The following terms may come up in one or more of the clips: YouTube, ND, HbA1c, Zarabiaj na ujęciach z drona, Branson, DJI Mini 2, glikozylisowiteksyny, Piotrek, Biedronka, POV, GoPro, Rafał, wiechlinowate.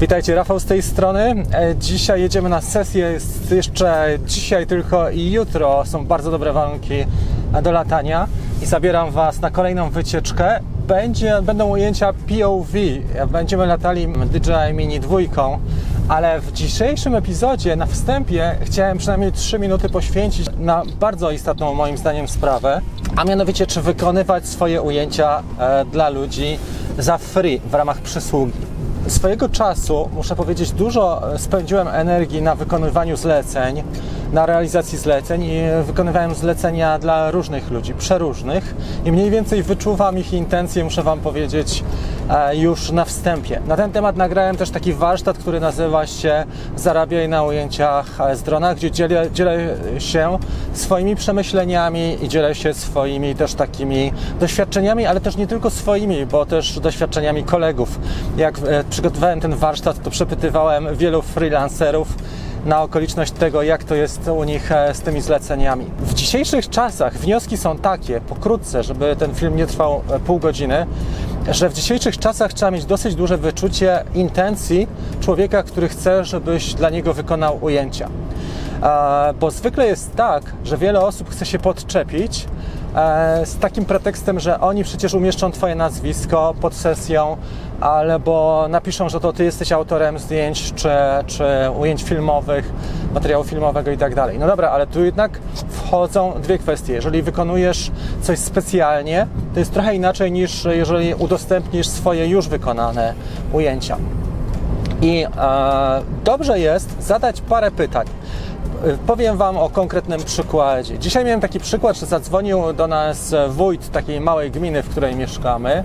Witajcie, Rafał z tej strony. Dzisiaj jedziemy na sesję, jest jeszcze dzisiaj tylko i jutro są bardzo dobre warunki do latania i zabieram Was na kolejną wycieczkę. Będą ujęcia POV, będziemy latali DJI Mini 2, ale w dzisiejszym epizodzie na wstępie chciałem przynajmniej 3 minuty poświęcić na bardzo istotną moim zdaniem sprawę, a mianowicie czy wykonywać swoje ujęcia dla ludzi za free w ramach przysługi. Swojego czasu, muszę powiedzieć, dużo spędziłem energii na wykonywaniu zleceń, na realizacji zleceń i wykonywałem zlecenia dla różnych ludzi, przeróżnych i mniej więcej wyczuwam ich intencje, muszę Wam powiedzieć, już na wstępie. Na ten temat nagrałem też taki warsztat, który nazywa się Zarabiaj na ujęciach z drona, gdzie dzielę się swoimi przemyśleniami i dzielę się swoimi też takimi doświadczeniami, ale też nie tylko swoimi, bo też doświadczeniami kolegów. Jak przygotowywałem ten warsztat, to przepytywałem wielu freelancerów na okoliczność tego, jak to jest u nich z tymi zleceniami. W dzisiejszych czasach wnioski są takie, pokrótce, żeby ten film nie trwał pół godziny, że w dzisiejszych czasach trzeba mieć dosyć duże wyczucie intencji człowieka, który chce, żebyś dla niego wykonał ujęcia. Bo zwykle jest tak, że wiele osób chce się podczepić z takim pretekstem, że oni przecież umieszczą Twoje nazwisko pod sesją, albo napiszą, że to Ty jesteś autorem zdjęć, czy ujęć filmowych, materiału filmowego i tak dalej. No dobra, ale tu jednak wchodzą dwie kwestie. Jeżeli wykonujesz coś specjalnie, to jest trochę inaczej niż jeżeli udostępnisz swoje już wykonane ujęcia. I dobrze jest zadać parę pytań. Powiem Wam o konkretnym przykładzie. Dzisiaj miałem taki przykład, że zadzwonił do nas wójt takiej małej gminy, w której mieszkamy.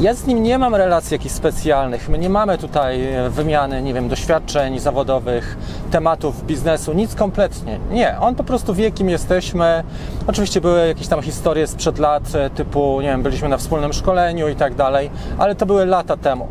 Ja z nim nie mam relacji jakichś specjalnych. My nie mamy tutaj wymiany, nie wiem, doświadczeń zawodowych, tematów, biznesu, nic kompletnie. Nie, on po prostu wie, kim jesteśmy. Oczywiście były jakieś tam historie sprzed lat, typu, nie wiem, byliśmy na wspólnym szkoleniu i tak dalej, ale to były lata temu.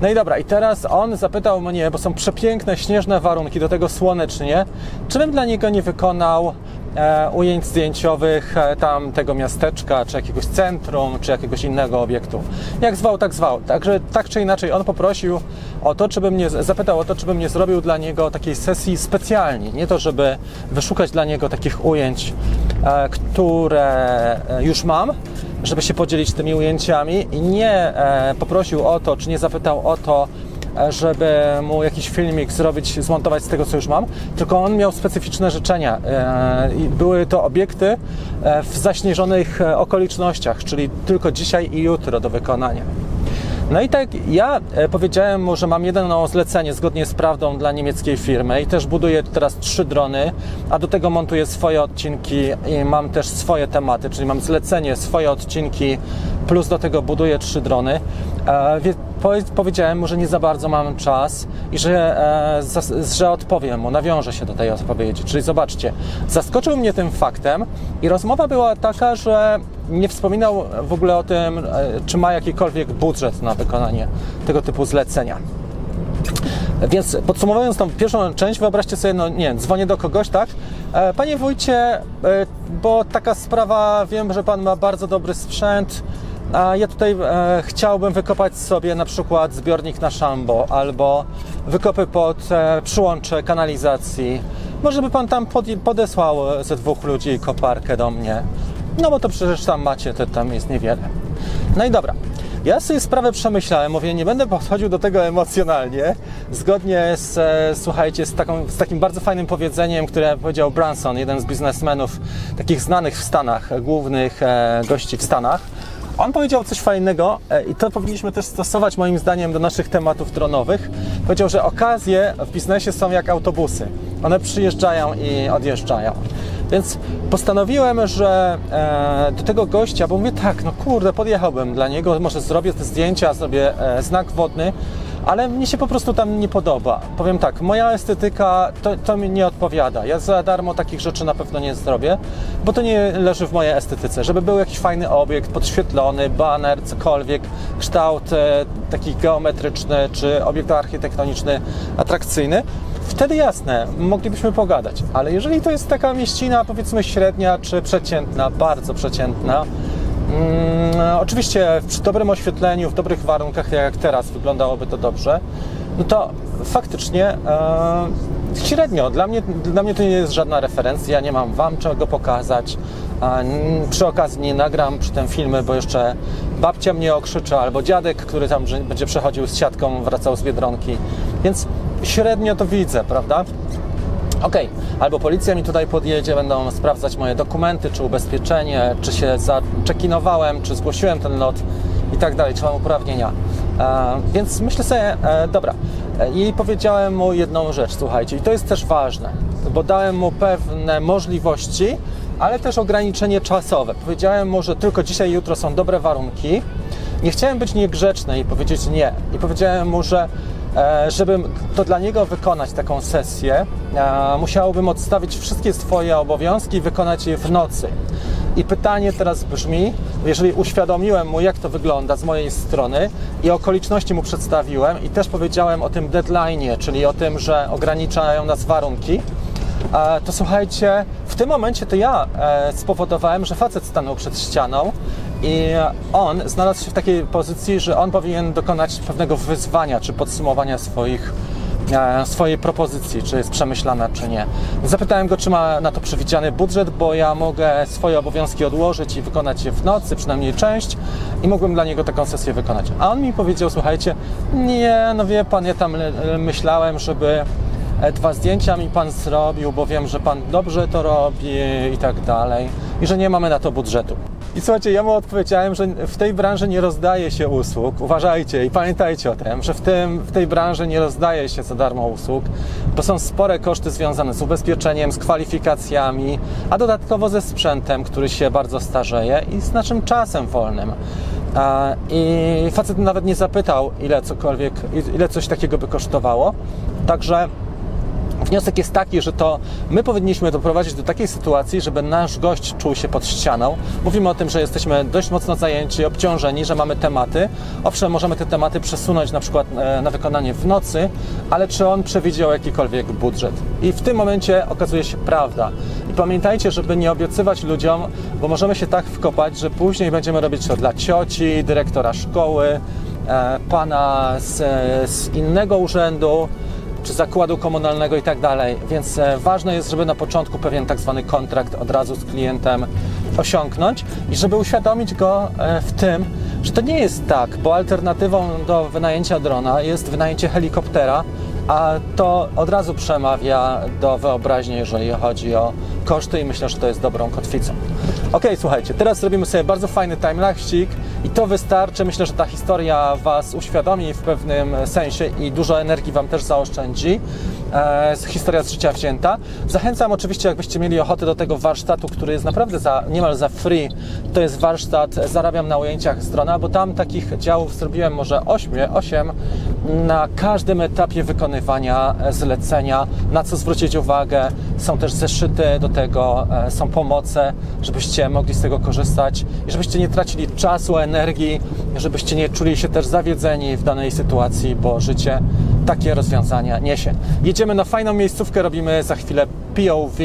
No i dobra, i teraz on zapytał mnie, bo są przepiękne, śnieżne warunki, do tego słonecznie, czy bym dla niego nie wykonał ujęć zdjęciowych tam tego miasteczka, czy jakiegoś centrum, czy jakiegoś innego obiektu. Jak zwał, tak zwał. Także tak czy inaczej on poprosił o to, zapytał o to, czy bym nie zrobił dla niego takiej sesji specjalnie. Nie to, żeby wyszukać dla niego takich ujęć, które już mam, żeby się podzielić tymi ujęciami i nie poprosił o to, czy nie zapytał o to, żeby mu jakiś filmik zrobić, zmontować z tego, co już mam, tylko on miał specyficzne życzenia i były to obiekty w zaśnieżonych okolicznościach, czyli tylko dzisiaj i jutro do wykonania. No i tak ja powiedziałem mu, że mam jedno zlecenie zgodnie z prawdą dla niemieckiej firmy i też buduję teraz 3 drony, a do tego montuję swoje odcinki i mam też swoje tematy, czyli mam zlecenie, swoje odcinki, plus do tego buduję 3 drony. Powiedziałem mu, że nie za bardzo mam czas i że odpowiem mu, nawiążę się do tej odpowiedzi. Czyli zobaczcie, zaskoczył mnie tym faktem i rozmowa była taka, że nie wspominał w ogóle o tym, czy ma jakikolwiek budżet na wykonanie tego typu zlecenia. Więc podsumowując tą pierwszą część, wyobraźcie sobie, no nie wiem, dzwonię do kogoś, tak? Panie wójcie, bo taka sprawa, wiem, że Pan ma bardzo dobry sprzęt, a ja tutaj chciałbym wykopać sobie na przykład zbiornik na szambo albo wykopy pod przyłącze kanalizacji. Może by Pan tam podesłał ze 2 ludzi koparkę do mnie. No bo to przecież tam macie, to tam jest niewiele. No i dobra, ja sobie sprawę przemyślałem, mówię, nie będę podchodził do tego emocjonalnie, zgodnie z, słuchajcie, z takim bardzo fajnym powiedzeniem, które powiedział Branson, jeden z biznesmenów takich znanych w Stanach, głównych gości w Stanach. On powiedział coś fajnego i to powinniśmy też stosować moim zdaniem do naszych tematów dronowych. Powiedział, że okazje w biznesie są jak autobusy. One przyjeżdżają i odjeżdżają. Więc postanowiłem, że do tego gościa, bo mówię tak, no kurde, podjechałbym dla niego, może zrobię te zdjęcia, zrobię znak wodny, ale mnie się po prostu tam nie podoba. Powiem tak, moja estetyka to mi nie odpowiada. Ja za darmo takich rzeczy na pewno nie zrobię, bo to nie leży w mojej estetyce. Żeby był jakiś fajny obiekt, podświetlony, baner, cokolwiek, kształt taki geometryczny czy obiekt architektoniczny, atrakcyjny, wtedy jasne, moglibyśmy pogadać. Ale jeżeli to jest taka mieścina, powiedzmy średnia czy przeciętna, bardzo przeciętna, oczywiście przy dobrym oświetleniu, w dobrych warunkach, jak teraz, wyglądałoby to dobrze. no to faktycznie średnio. Dla mnie to nie jest żadna referencja, nie mam Wam czego pokazać. Przy okazji nie nagram przy tym filmy, bo jeszcze babcia mnie okrzyczy albo dziadek, który tam będzie przechodził z siatką, wracał z Biedronki. Więc średnio to widzę, prawda? Okej, albo policja mi tutaj podjedzie, będą sprawdzać moje dokumenty, czy ubezpieczenie, czy się zaczekinowałem, czy zgłosiłem ten lot i tak dalej, czy mam uprawnienia. Więc myślę sobie, dobra, i powiedziałem mu jedną rzecz, słuchajcie, i to jest też ważne, bo dałem mu pewne możliwości, ale też ograniczenie czasowe. Powiedziałem mu, że tylko dzisiaj i jutro są dobre warunki. Nie chciałem być niegrzeczny i powiedzieć nie. I powiedziałem mu, że żeby to dla niego wykonać, taką sesję, musiałbym odstawić wszystkie swoje obowiązki i wykonać je w nocy. I pytanie teraz brzmi, jeżeli uświadomiłem mu, jak to wygląda z mojej strony i okoliczności mu przedstawiłem i też powiedziałem o tym deadline'ie, czyli o tym, że ograniczają nas warunki, to słuchajcie, w tym momencie to ja spowodowałem, że facet stanął przed ścianą i on znalazł się w takiej pozycji, że on powinien dokonać pewnego wyzwania czy podsumowania swojej propozycji, czy jest przemyślana, czy nie. Zapytałem go, czy ma na to przewidziany budżet, bo ja mogę swoje obowiązki odłożyć i wykonać je w nocy, przynajmniej część, i mógłbym dla niego taką sesję wykonać. A on mi powiedział, słuchajcie, nie, no wie pan, ja tam myślałem, żeby 2 zdjęcia mi pan zrobił, bo wiem, że pan dobrze to robi i tak dalej, i że nie mamy na to budżetu. I słuchajcie, ja mu odpowiedziałem, że w tej branży nie rozdaje się usług. Uważajcie i pamiętajcie o tym, że w tej branży nie rozdaje się za darmo usług, bo są spore koszty związane z ubezpieczeniem, z kwalifikacjami, a dodatkowo ze sprzętem, który się bardzo starzeje, i z naszym czasem wolnym. I facet nawet nie zapytał, ile coś takiego by kosztowało. Także wniosek jest taki, że to my powinniśmy doprowadzić do takiej sytuacji, żeby nasz gość czuł się pod ścianą. Mówimy o tym, że jesteśmy dość mocno zajęci, obciążeni, że mamy tematy. Owszem, możemy te tematy przesunąć na przykład na wykonanie w nocy, ale czy on przewidział jakikolwiek budżet? I w tym momencie okazuje się prawda. I pamiętajcie, żeby nie obiecywać ludziom, bo możemy się tak wkopać, że później będziemy robić to dla cioci, dyrektora szkoły, pana z innego urzędu, czy zakładu komunalnego i tak dalej, więc ważne jest, żeby na początku pewien tak zwany kontrakt od razu z klientem osiągnąć i żeby uświadomić go w tym, że to nie jest tak, bo alternatywą do wynajęcia drona jest wynajęcie helikoptera, a to od razu przemawia do wyobraźni, jeżeli chodzi o koszty, i myślę, że to jest dobrą kotwicą. Ok, słuchajcie, teraz zrobimy sobie bardzo fajny timelapsik i to wystarczy. Myślę, że ta historia Was uświadomi w pewnym sensie i dużo energii Wam też zaoszczędzi. Historia z życia wzięta. Zachęcam oczywiście, jakbyście mieli ochotę, do tego warsztatu, który jest naprawdę niemal za free. To jest warsztat Zarabiam na ujęciach z drona, bo tam takich działów zrobiłem może 8 na każdym etapie wykonywania zlecenia, na co zwrócić uwagę. Są też zeszyty do tego, są pomoce, żebyście mogli z tego korzystać i żebyście nie tracili czasu, energii, żebyście nie czuli się też zawiedzeni w danej sytuacji, bo życie takie rozwiązania niesie. Jedziemy na fajną miejscówkę, robimy za chwilę POV,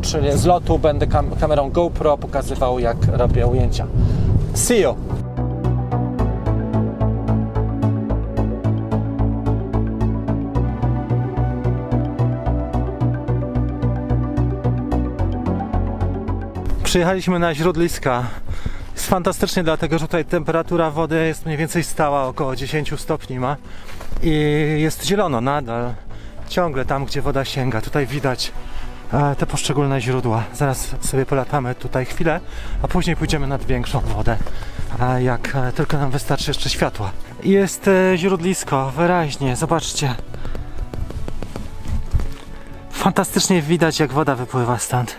czyli z lotu będę kamerą GoPro pokazywał, jak robię ujęcia. See you! Przyjechaliśmy na źródliska. Jest fantastycznie, dlatego że tutaj temperatura wody jest mniej więcej stała, około 10 stopni ma. I jest zielono nadal, ciągle tam, gdzie woda sięga. Tutaj widać te poszczególne źródła. Zaraz sobie polatamy tutaj chwilę, a później pójdziemy nad większą wodę, jak tylko nam wystarczy jeszcze światła. Jest źródlisko, wyraźnie, zobaczcie. Fantastycznie widać, jak woda wypływa stąd.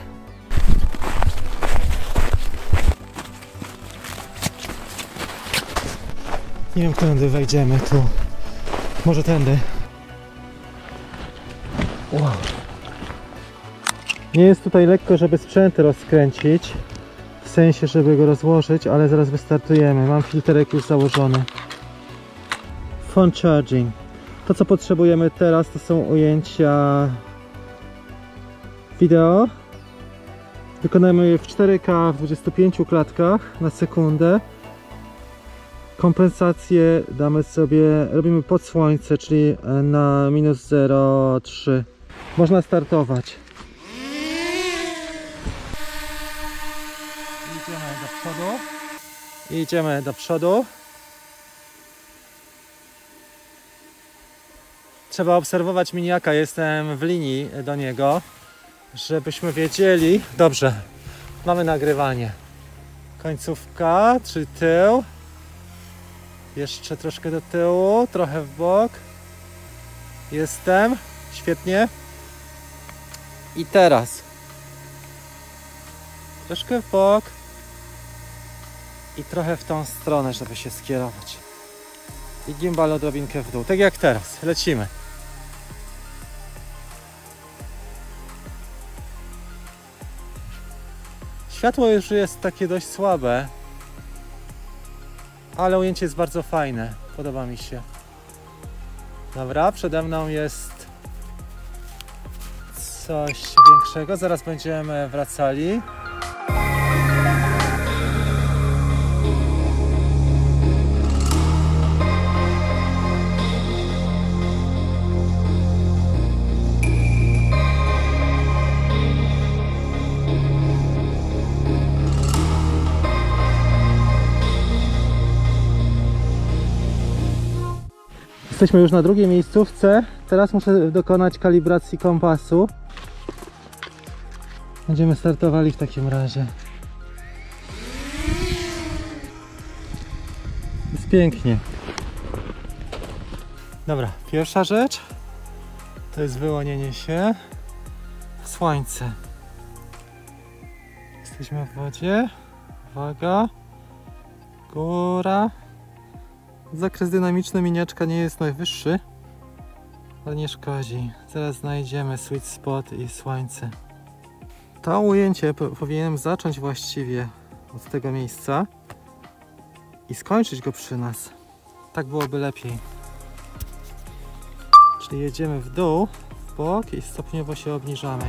Nie wiem, którędy wejdziemy tu. Może tędy. Wow. Nie jest tutaj lekko, żeby sprzęt rozkręcić, w sensie, żeby go rozłożyć, ale zaraz wystartujemy. Mam filterek już założony. Phone charging. To, co potrzebujemy teraz, to są ujęcia wideo. Wykonajmy je w 4K w 25 klatkach na sekundę. Kompensację damy sobie, robimy pod słońce, czyli na minus 0,3. Można startować. Idziemy do przodu. Idziemy do przodu. Trzeba obserwować miniaka, jestem w linii do niego, żebyśmy wiedzieli. Dobrze, mamy nagrywanie. Końcówka, czyli tył. Jeszcze troszkę do tyłu, trochę w bok. Jestem, świetnie. I teraz troszkę w bok i trochę w tą stronę, żeby się skierować. I gimbal odrobinkę w dół, tak jak teraz, lecimy. Światło już jest takie dość słabe, ale ujęcie jest bardzo fajne, podoba mi się. Dobra, przede mną jest coś większego, zaraz będziemy wracali. Jesteśmy już na drugiej miejscówce, teraz muszę dokonać kalibracji kompasu. Będziemy startowali w takim razie. Jest pięknie. Dobra, pierwsza rzecz to jest wyłonienie się w słońce. Jesteśmy w wodzie. Uwaga. Góra. Zakres dynamiczny miniaczka nie jest najwyższy, ale nie szkodzi. Zaraz znajdziemy sweet spot i słońce. To ujęcie powinienem zacząć właściwie od tego miejsca i skończyć go przy nas. Tak byłoby lepiej. Czyli jedziemy w dół, w bok i stopniowo się obniżamy.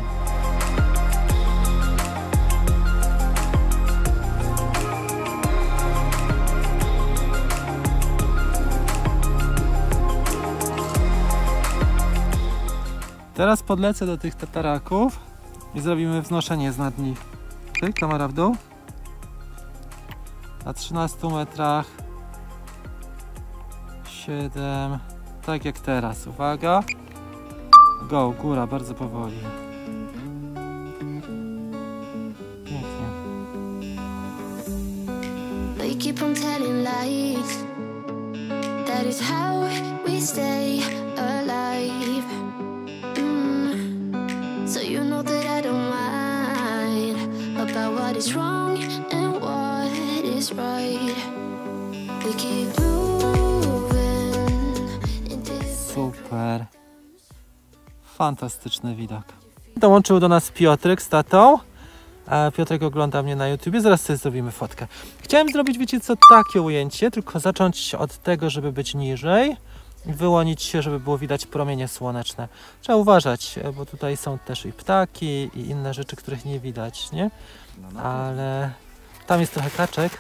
Teraz podlecę do tych tataraków i zrobimy wznoszenie z nad nich. Ty, kamera w dół. Na 13 metrach. 7. Tak jak teraz. Uwaga. Go, góra, bardzo powoli. Pięknie. They keep on telling lies. That is how we stay alive. So you know that I don't mind about what is wrong and what is right. We keep moving in this. Super. Fantastyczny widok. Dołączył do nas Piotrek z tatą. Piotrek ogląda mnie na YouTubie, zaraz sobie zrobimy fotkę. Chciałem zrobić, wiecie co, takie ujęcie, tylko zacząć od tego, żeby być niżej. Wyłonić się, żeby było widać promienie słoneczne. Trzeba uważać, bo tutaj są też i ptaki, i inne rzeczy, których nie widać, nie? Ale tam jest trochę kaczek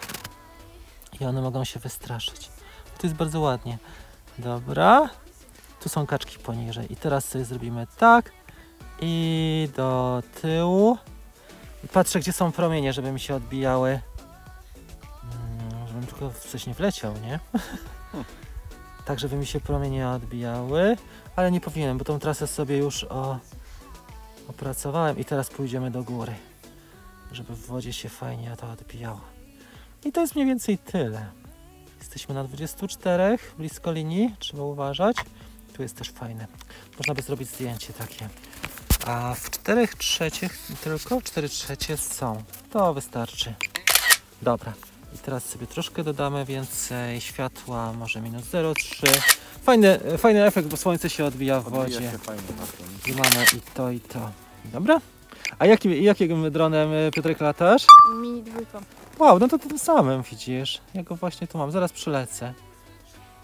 i one mogą się wystraszyć. To jest bardzo ładnie. Dobra, tu są kaczki poniżej. I teraz sobie zrobimy tak i do tyłu. I patrzę, gdzie są promienie, żeby mi się odbijały. Żebym tylko w coś nie wleciał, nie? Tak, żeby mi się promienie odbijały, ale nie powinienem, bo tą trasę sobie już opracowałem i teraz pójdziemy do góry, żeby w wodzie się fajnie to odbijało. I to jest mniej więcej tyle. Jesteśmy na 24, blisko linii, trzeba uważać. Tu jest też fajne. Można by zrobić zdjęcie takie. A w 4/3 tylko 4/3 są. To wystarczy. Dobra. I teraz sobie troszkę dodamy więcej światła, może minus 0,3. Fajny efekt, bo słońce się odbija w wodzie. Odbija się fajnie na tym. I mamy i to, i to. Dobra. A jakim dronem, Piotrek, latasz? Mini 2. Wow, no to tym samym widzisz. Ja go właśnie tu mam, zaraz przylecę.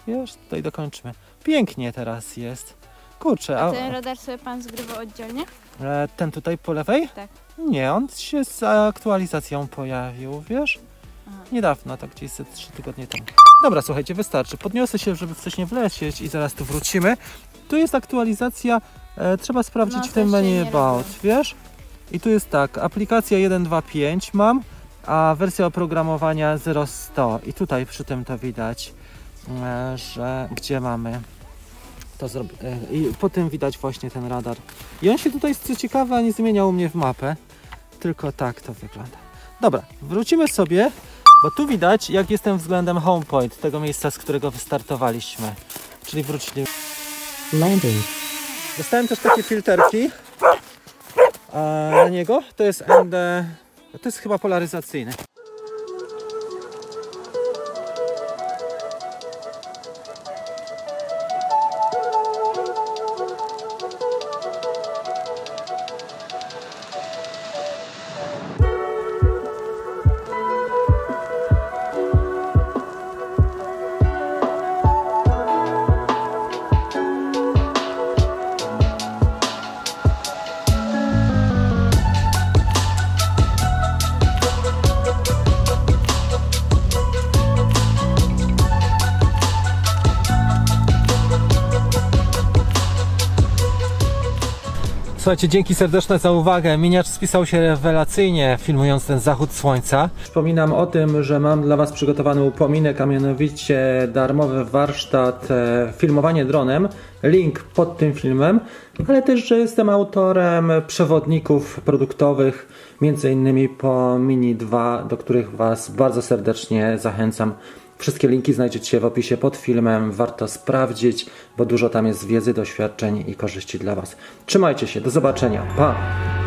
Wiesz, tutaj dokończymy. Pięknie teraz jest. Kurczę. A ten radar sobie pan zgrywa oddzielnie? Ten tutaj po lewej? Tak. Nie, on się z aktualizacją pojawił, wiesz? Niedawno, tak gdzieś 3 tygodnie temu. Dobra, słuchajcie, wystarczy. Podniosę się, żeby wcześniej wlecieć i zaraz tu wrócimy. Tu jest aktualizacja, trzeba sprawdzić w tym menu about, wiesz? I tu jest tak, aplikacja 1.2.5 mam, a wersja oprogramowania 0.100. I tutaj przy tym to widać, że gdzie mamy to zrobione. I po tym widać właśnie ten radar. I on się tutaj, co ciekawe, nie zmieniał u mnie w mapę, tylko tak to wygląda. Dobra, wrócimy sobie, bo tu widać, jak jestem względem home point, tego miejsca, z którego wystartowaliśmy. Czyli wrócili. Landing. Dostałem też takie filterki na niego. To jest ND, to jest chyba polaryzacyjny. Słuchajcie, dzięki serdeczne za uwagę. Miniacz spisał się rewelacyjnie, filmując ten zachód słońca. Przypominam o tym, że mam dla Was przygotowany upominek, a mianowicie darmowy warsztat filmowanie dronem. Link pod tym filmem, ale też, że jestem autorem przewodników produktowych, m.in. po Mini 2, do których Was bardzo serdecznie zachęcam. Wszystkie linki znajdziecie w opisie pod filmem, warto sprawdzić, bo dużo tam jest wiedzy, doświadczeń i korzyści dla Was. Trzymajcie się, do zobaczenia, pa!